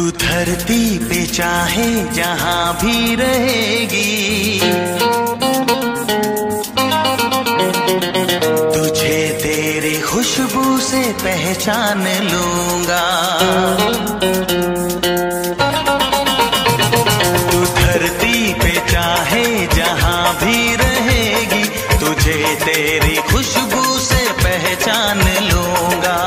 तू धरती पे चाहे जहां भी रहेगी, तुझे तेरी खुशबू से पहचान लूंगा। तू धरती पे चाहे जहां भी रहेगी, तुझे तेरी खुशबू से पहचान लूंगा।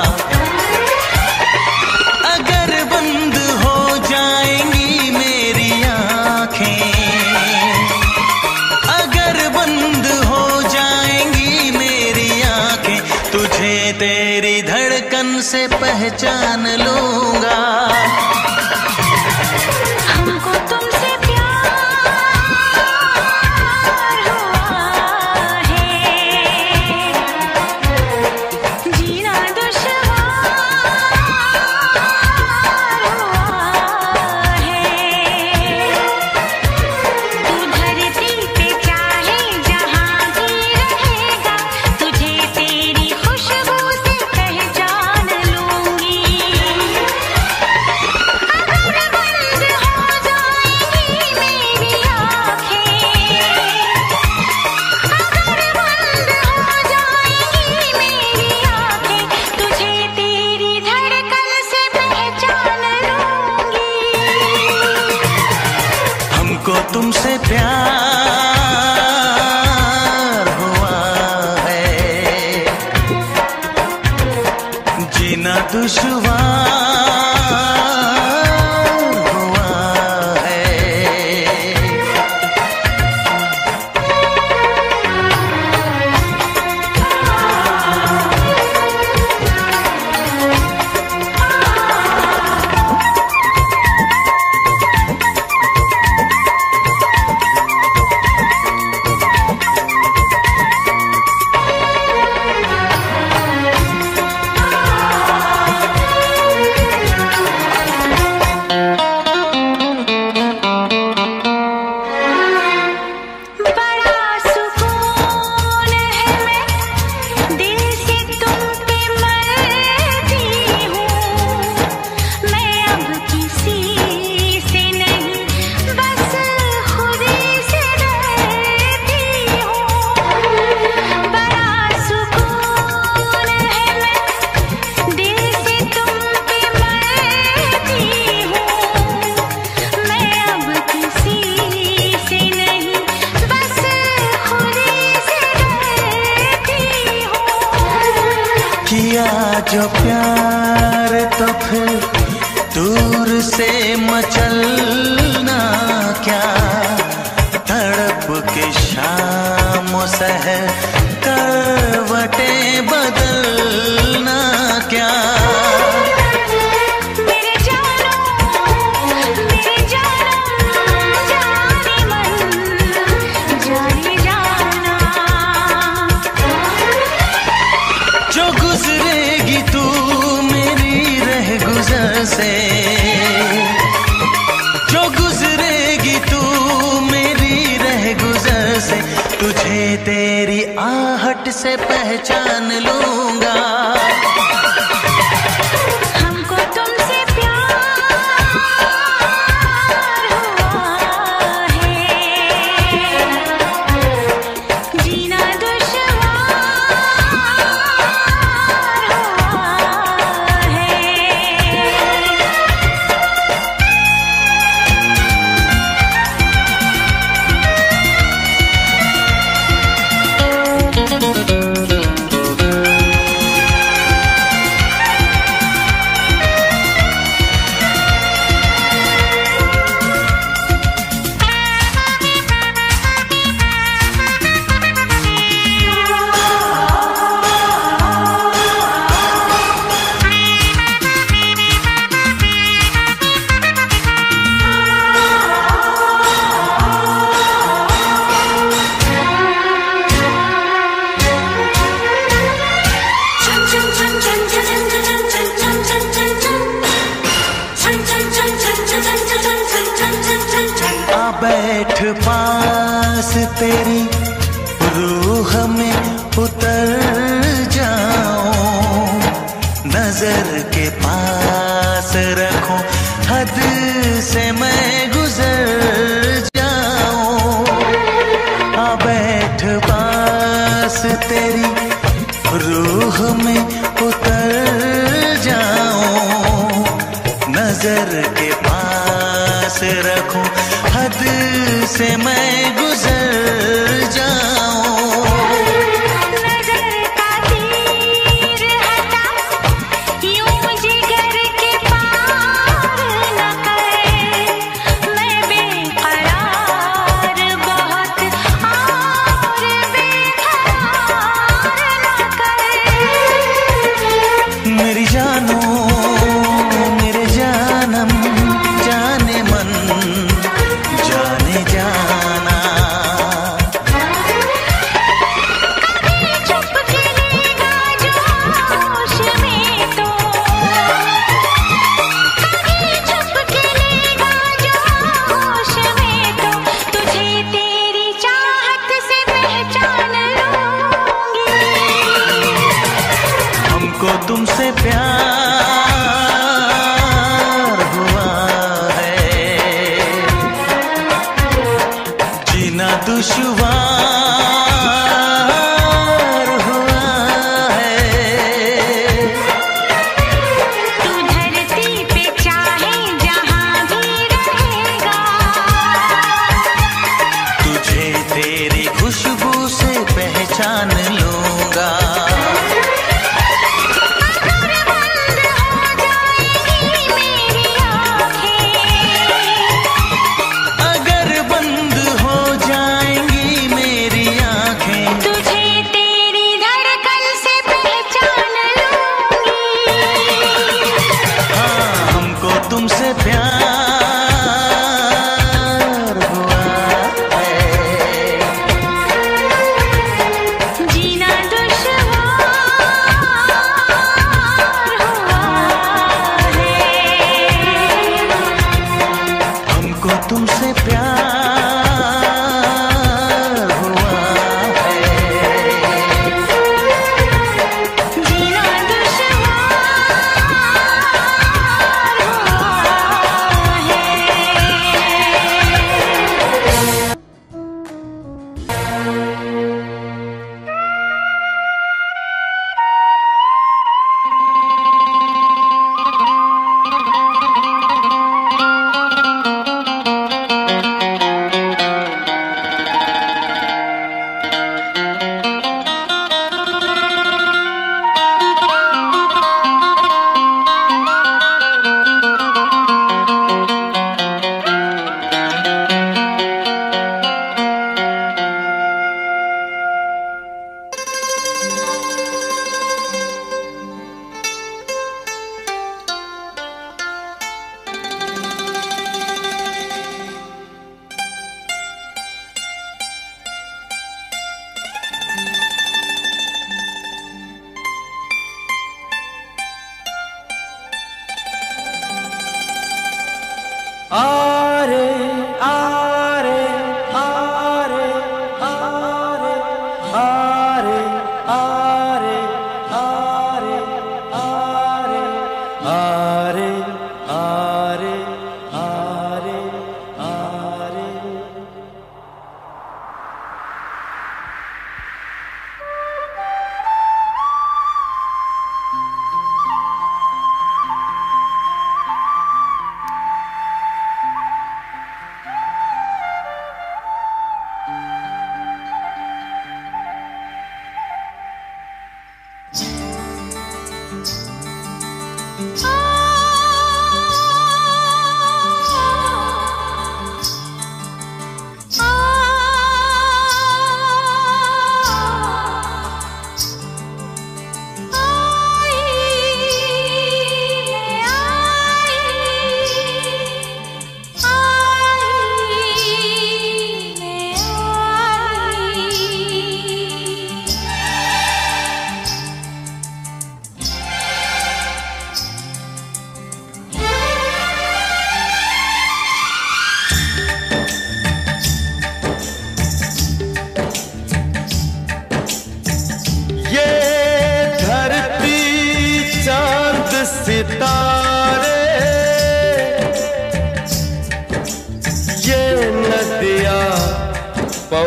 तेरी धड़कन से पहचान लूंगा। हमको तुमसे प्यार हुआ है, जीना दुश्वार हुआ है। तू धरती पे चाहे जहां भी रहेगा, तुझे तेरी खुशबू को तुमसे प्यार हुआ है, जीना दुश्वार हुआ है। किया जो प्यार तो फिर दूर से मचलना क्या, तड़प के शाम सहर करवटे बदलना क्या। जो गुजरेगी तू मेरी रह गुजर से, तुझे तेरी आहट से पहचान लूंगा। हमको तुमसे प्यार हुआ है, जीना बैठ पास तेरी रूह में उतर जाऊं, नजर के पास रखूं। हद से मैं गुजर जाऊं, आ बैठ पास तेरी रूह में उतर जाऊं, नजर के पास रखूं हद से मैं गुजर जाऊं। तुमसे प्यार हुआ है, जीना दुश्वार हुआ है। तू धरती पे चाहे जहां भी रहेगा, तुझे तेरी खुशबू से पहचान लूंगा। तुमसे प्यार हुआ है, जीना दुश्वार हुआ है।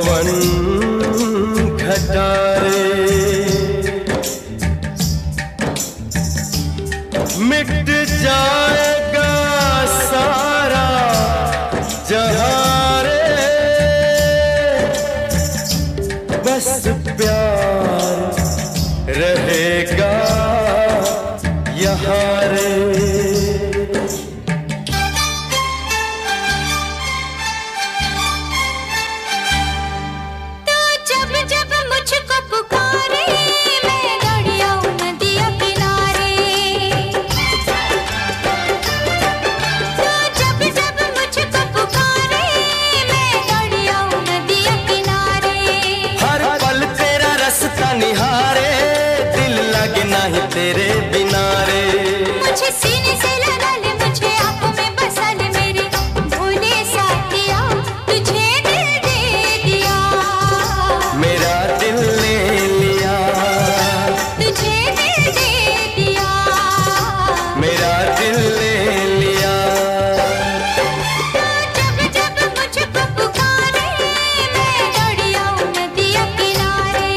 पवन खटारे मिट जाएगा सारा जहां रे, बस प्यार रहेगा यहाँ रे। तेरे बिना रे मुझे सीने से लगा ले, मुझे आंखों में बसा ले मेरे भोले साथिया, तुझे दिल दे दिया मेरा दिल ले लिया, तुझे दिल दे दिया मेरा दिल ले लिया। जब जब मुझको पुकारे मैं दौड़िया नदिया किनारे,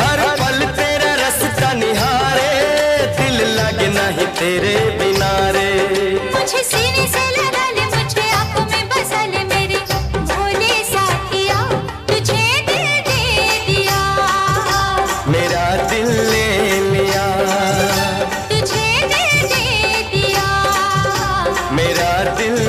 हर पल तेरा रास्ता निहारे, लगे नहीं तेरे बिना रे मुझे सीने से लगा ले, मुझे आंखों में बसा ले मेरे भोले साथिया, तुझे दिल दे दिया मेरा दिल ले लिया, तुझे दिल दे दिया मेरा दिल ले लिया।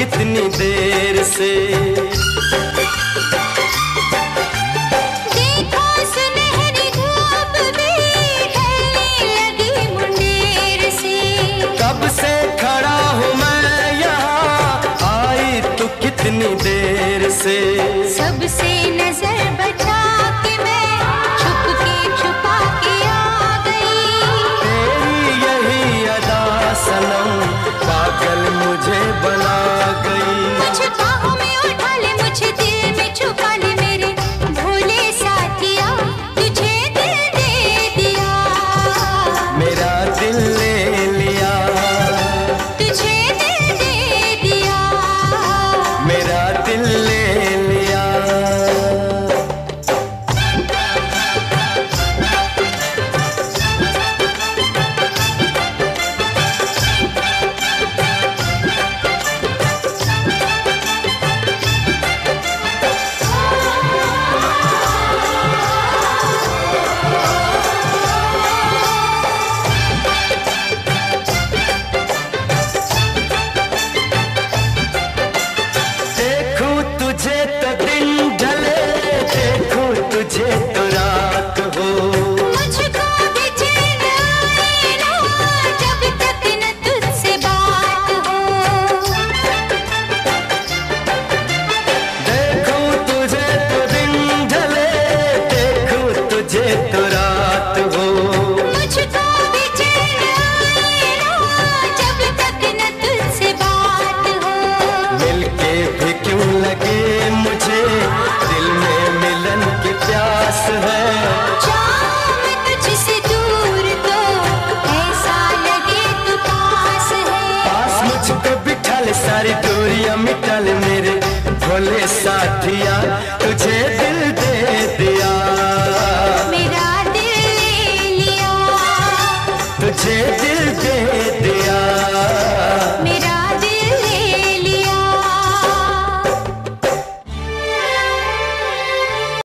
कितनी देर से देखो सुनहरी धूप भी ढलने लगी मुंडेर से, कब से खड़ा हूँ मैं यहाँ, आई तू कितनी देर से।